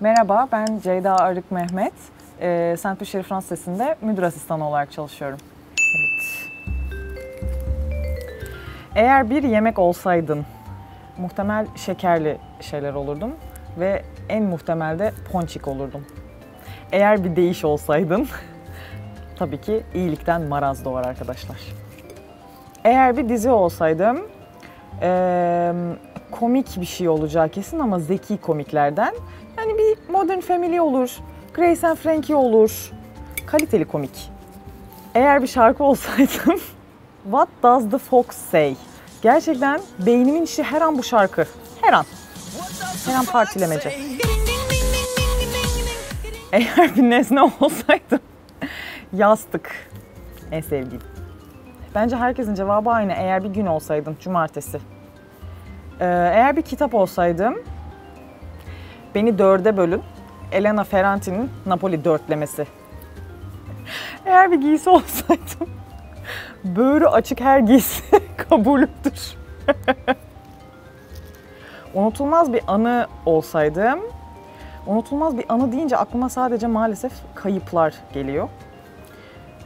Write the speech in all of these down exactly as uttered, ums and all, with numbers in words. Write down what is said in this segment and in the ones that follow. Merhaba, ben Ceyda Arık Mehmet. E, Sainte Pulchérie Fransız Lisesi'nde müdür asistanı olarak çalışıyorum. Evet. Eğer bir yemek olsaydın, muhtemel şekerli şeyler olurdum ve en muhtemel de ponçik olurdum. Eğer bir değiş olsaydın, tabii ki iyilikten maraz doğar arkadaşlar. Eğer bir dizi olsaydım, e, komik bir şey olacağı kesin ama zeki komiklerden. Yani bir Modern Family olur, Grace and Frankie olur, kaliteli komik. Eğer bir şarkı olsaydım, What Does the Fox Say? Gerçekten beynimin işi her an bu şarkı, her an. Her an partilemece. Eğer bir nesne olsaydım, yastık, en sevdiğim. Bence herkesin cevabı aynı. Eğer bir gün olsaydım, cumartesi. Ee, eğer bir kitap olsaydım, Beni Dörde Bölün, Elena Ferrante'nin Napoli dörtlemesi. Eğer bir giysi olsaydım, böğrü açık her giysi kabulüdür. Unutulmaz bir anı olsaydım, unutulmaz bir anı deyince aklıma sadece maalesef kayıplar geliyor.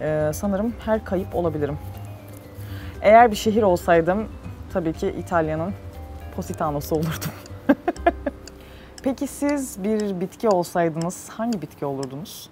Ee, sanırım her kayıp olabilirim. Eğer bir şehir olsaydım, tabii ki İtalya'nın Positana'sı olurdum. Peki siz bir bitki olsaydınız hangi bitki olurdunuz?